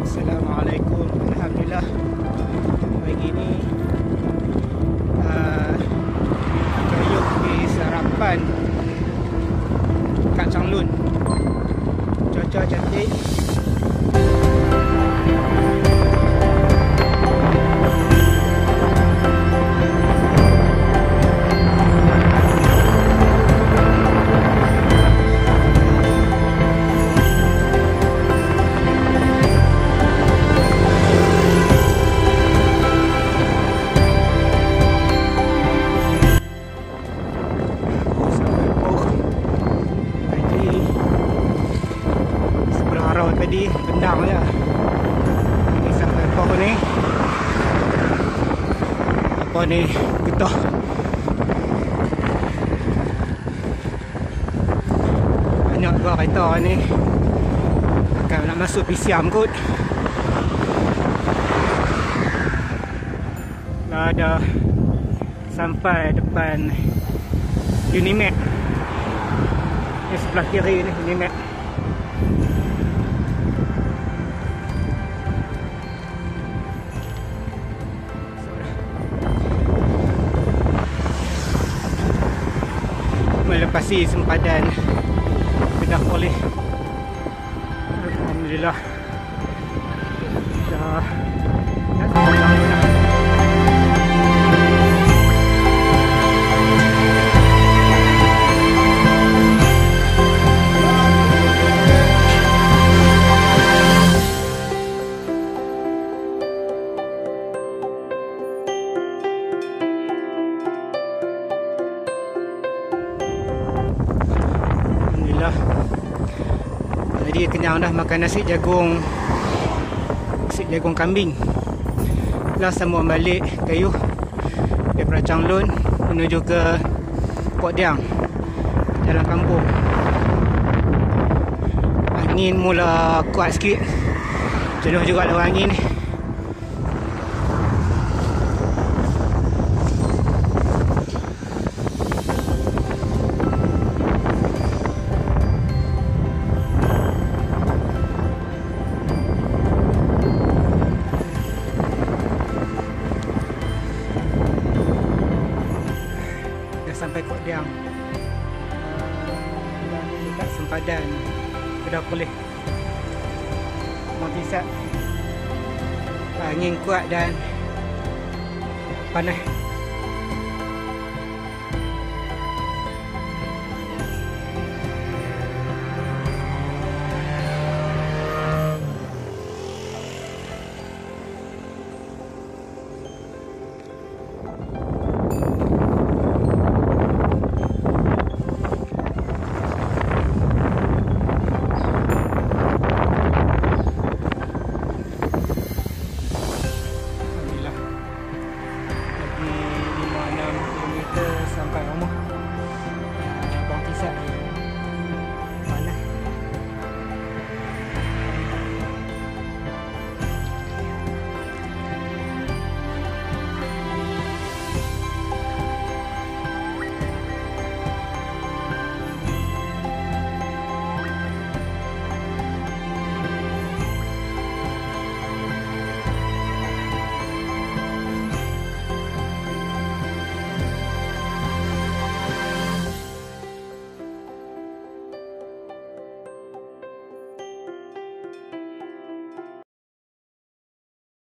Assalamualaikum. Alhamdulillah pagi ni Kayuk di sarapan kat Changlun. Cuaca cantik. Tadi bendang je ni sampai apa ni getah banyak buat kereta ni akan nak masuk Pisiam kot dah ada sampai depan Unimap ni sebelah kiri ni Unimap. Melepasi sempadan bedah oleh Alhamdulillah dah jadi kenyang dah makan nasi jagung kambing. Lah sambung balik Kayuk daripada Changlun menuju ke Kodiang, jalan kampung. Angin mula kuat sikit, jenuh juga lawan angin. Sampai Kodiang dekat sempadan Kedah Poleh Montisat. Angin kuat dan panas.